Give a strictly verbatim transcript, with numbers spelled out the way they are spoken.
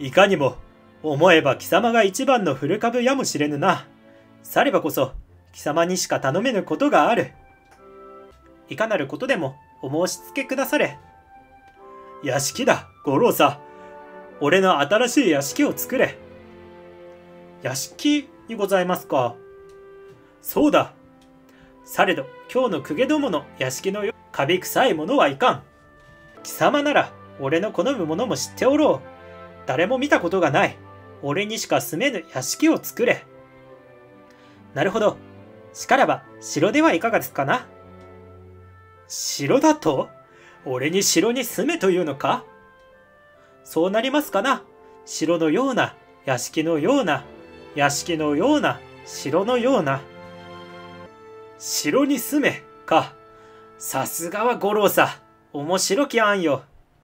いかにも、思えば貴様が一番の古株やもしれぬな。さればこそ、貴様にしか頼めぬことがある。いかなることでもお申し付けくだされ。屋敷だ、五郎さ。俺の新しい屋敷を作れ。屋敷にございますか。そうだ。されど、今日の公家どもの屋敷のよ、カビ臭いものはいかん。貴様なら、俺の好むものも知っておろう。誰も見たことがない。俺にしか住めぬ屋敷を作れ。なるほど。しからば、城ではいかがですかな。城だと？俺に城に住めというのか？そうなりますかな。城のような、屋敷のような、屋敷のような、城のような。城に住め、か。さすがは五郎さ。面白き案よ。